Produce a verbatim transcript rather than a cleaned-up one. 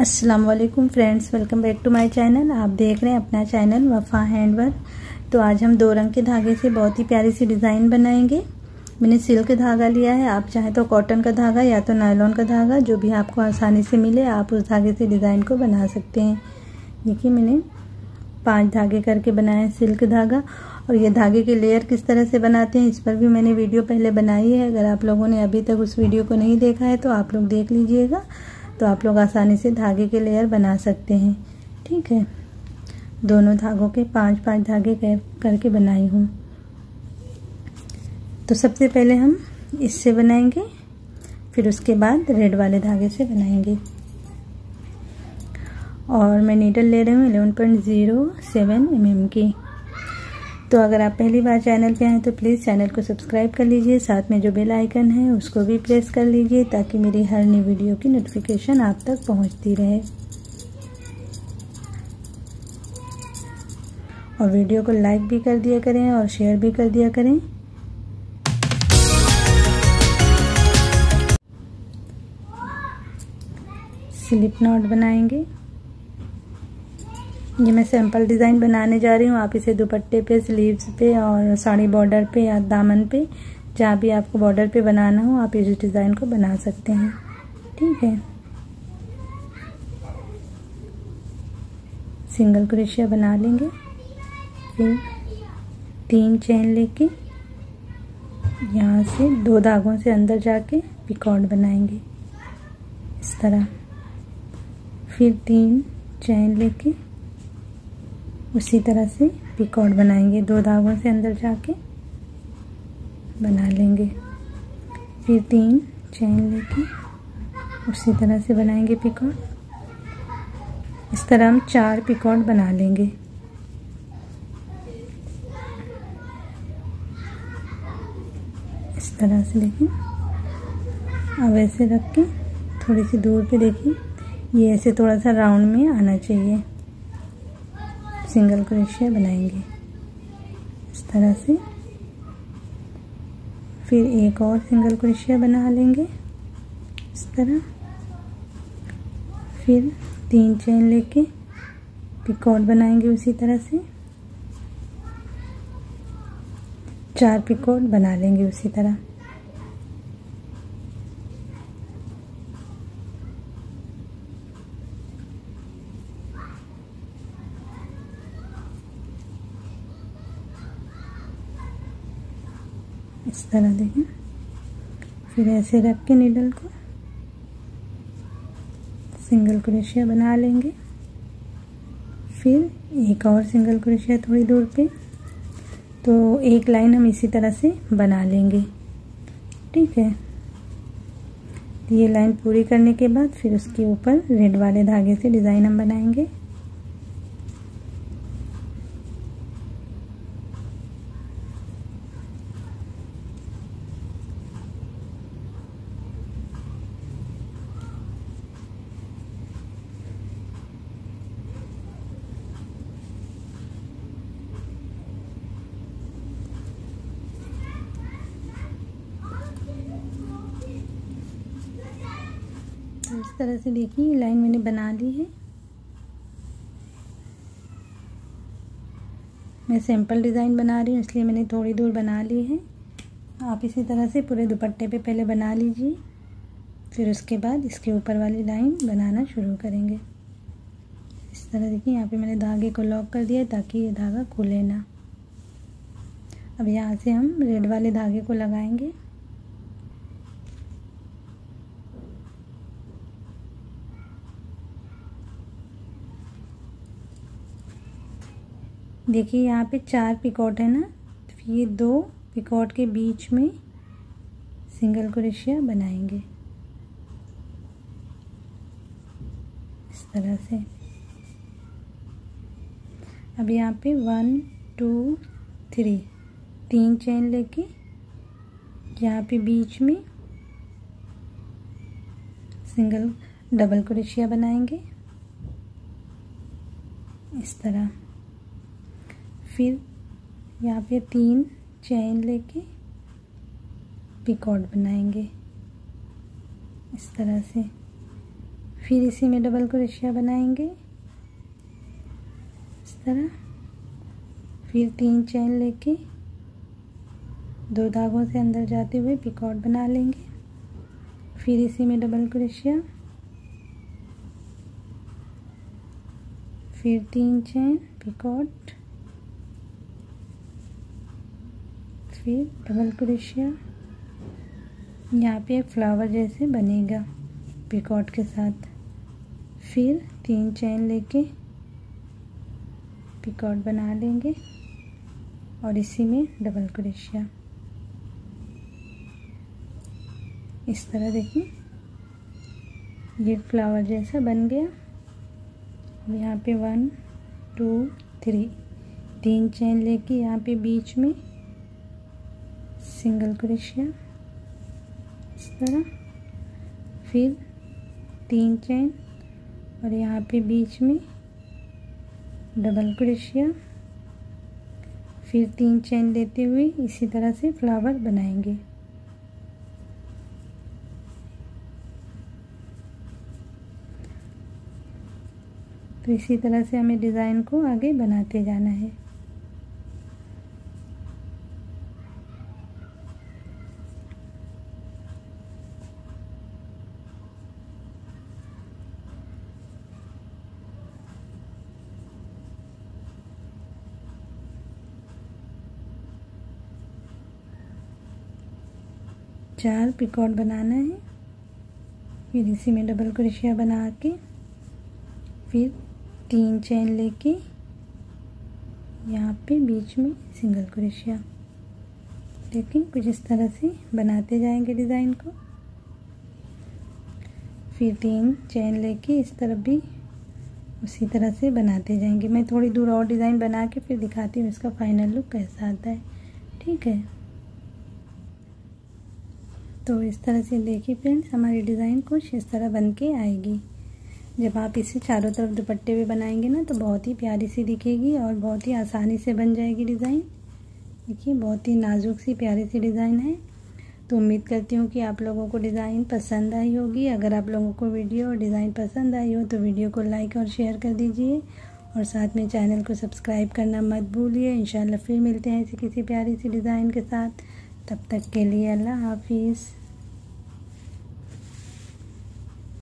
अस्सलाम वालेकुम friends, welcome back to my channel. आप देख रहे हैं अपना चैनल वफ़ा हैंड वर्क। तो आज हम दो रंग के धागे से बहुत ही प्यारी सी डिज़ाइन बनाएंगे। मैंने सिल्क धागा लिया है, आप चाहे तो कॉटन का धागा या तो नायलॉन का धागा, जो भी आपको आसानी से मिले आप उस धागे से डिज़ाइन को बना सकते हैं। देखिए मैंने पाँच धागे करके बनाए सिल्क धागा। और ये धागे के लेयर किस तरह से बनाते हैं इस पर भी मैंने वीडियो पहले बनाई है, अगर आप लोगों ने अभी तक उस वीडियो को नहीं देखा है तो आप लोग देख लीजिएगा, तो आप लोग आसानी से धागे के लेयर बना सकते हैं। ठीक है, दोनों धागों के पांच पांच धागे करके बनाई हूँ। तो सबसे पहले हम इससे बनाएंगे, फिर उसके बाद रेड वाले धागे से बनाएंगे। और मैं नीडल ले रही हूँ eleven point zero seven M M की। तो अगर आप पहली बार चैनल पे आए तो प्लीज़ चैनल को सब्सक्राइब कर लीजिए, साथ में जो बेल आइकन है उसको भी प्रेस कर लीजिए ताकि मेरी हर नई वीडियो की नोटिफिकेशन आप तक पहुंचती रहे। और वीडियो को लाइक भी कर दिया करें और शेयर भी कर दिया करें। स्लिप नॉट बनाएंगे। ये मैं सैंपल डिज़ाइन बनाने जा रही हूँ, आप इसे दुपट्टे पे, स्लीव्स पे और साड़ी बॉर्डर पे या दामन पे, जहाँ भी आपको बॉर्डर पे बनाना हो आप इस डिज़ाइन को बना सकते हैं। ठीक है, सिंगल क्रोशिया बना लेंगे, फिर तीन चेन लेके यहाँ से दो धागों से अंदर जाके पिकॉट बनाएंगे इस तरह। फिर तीन चेन लेके उसी तरह से पिकॉट बनाएंगे, दो धागों से अंदर जाके बना लेंगे। फिर तीन चेन लेके उसी तरह से बनाएंगे पिकॉट। इस तरह हम चार पिकॉट बना लेंगे। इस तरह से देखिए, अब ऐसे रख के थोड़ी सी दूर पे देखिए, ये ऐसे थोड़ा सा राउंड में आना चाहिए। सिंगल क्रोशिया बनाएंगे इस तरह से। फिर एक और सिंगल क्रोशिया बना लेंगे इस तरह। फिर तीन चेन लेके पिकॉट बनाएंगे उसी तरह से, चार पिकॉट बना लेंगे उसी तरह। इस तरह देखें, फिर ऐसे रख के नीडल को सिंगल क्रोशिया बना लेंगे। फिर एक और सिंगल क्रोशिया थोड़ी दूर पे, तो एक लाइन हम इसी तरह से बना लेंगे। ठीक है, ये लाइन पूरी करने के बाद फिर उसके ऊपर रेड वाले धागे से डिज़ाइन हम बनाएंगे। इस तरह से देखिए, लाइन मैंने बना ली है। मैं सैंपल डिज़ाइन बना रही हूँ इसलिए मैंने थोड़ी दूर बना ली है। आप इसी तरह से पूरे दुपट्टे पे पहले बना लीजिए, फिर उसके बाद इसके ऊपर वाली लाइन बनाना शुरू करेंगे। इस तरह देखिए, यहाँ पे मैंने धागे को लॉक कर दिया है ताकि ये धागा खुले ना। अब यहाँ से हम रेड वाले धागे को लगाएंगे। देखिए यहाँ पे चार पिकॉट है ना, तो ये दो पिकॉट के बीच में सिंगल क्रोशिया बनाएंगे इस तरह से। अब यहाँ पे वन टू थ्री तीन चेन लेके यहाँ पे बीच में सिंगल डबल क्रोशिया बनाएंगे इस तरह। फिर यहाँ पे तीन चेन लेके पिकॉट बनाएंगे इस तरह से। फिर इसी में डबल क्रोशिया बनाएंगे इस तरह, फिर तीन चैन लेके दो धागों से अंदर जाते हुए पिकॉट बना लेंगे, फिर इसी में डबल क्रोशिया, फिर तीन चैन पिकॉट, फिर डबल क्रोशिया। यहाँ पे एक फ्लावर जैसे बनेगा पिकॉट के साथ, फिर तीन चैन लेके पिकॉट बना लेंगे और इसी में डबल क्रोशिया। इस तरह देखिए ये फ्लावर जैसा बन गया। यहाँ पे वन टू थ्री तीन चैन लेके यहाँ पे बीच में सिंगल क्रोशिया इस तरह, फिर तीन चैन और यहाँ पे बीच में डबल क्रोशिया, फिर तीन चैन लेते हुए इसी तरह से फ्लावर बनाएंगे। तो इसी तरह से हमें डिज़ाइन को आगे बनाते जाना है। चार पिकॉट बनाना है, फिर इसी में डबल क्रोशिया बना के फिर तीन चैन लेके यहाँ पे बीच में सिंगल क्रोशिया। लेकिन कुछ इस तरह से बनाते जाएंगे डिज़ाइन को, फिर तीन चैन लेके इस तरफ भी उसी तरह से बनाते जाएंगे। मैं थोड़ी दूर और डिज़ाइन बना के फिर दिखाती हूँ इसका फाइनल लुक कैसा आता है, ठीक है। तो इस तरह से देखिए फ्रेंड्स हमारी डिज़ाइन कुछ इस तरह बन के आएगी। जब आप इसे चारों तरफ दुपट्टे पे बनाएंगे ना तो बहुत ही प्यारी सी दिखेगी और बहुत ही आसानी से बन जाएगी डिज़ाइन। देखिए बहुत ही नाजुक सी प्यारी सी डिज़ाइन है। तो उम्मीद करती हूँ कि आप लोगों को डिज़ाइन पसंद आई होगी। अगर आप लोगों को वीडियो और डिज़ाइन पसंद आई हो तो वीडियो को लाइक और शेयर कर दीजिए और साथ में चैनल को सब्सक्राइब करना मत भूलिए। इंशाल्लाह फिर मिलते हैं ऐसी किसी प्यारी सी डिज़ाइन के साथ। तब तक के लिए अल्लाह हाफिज़।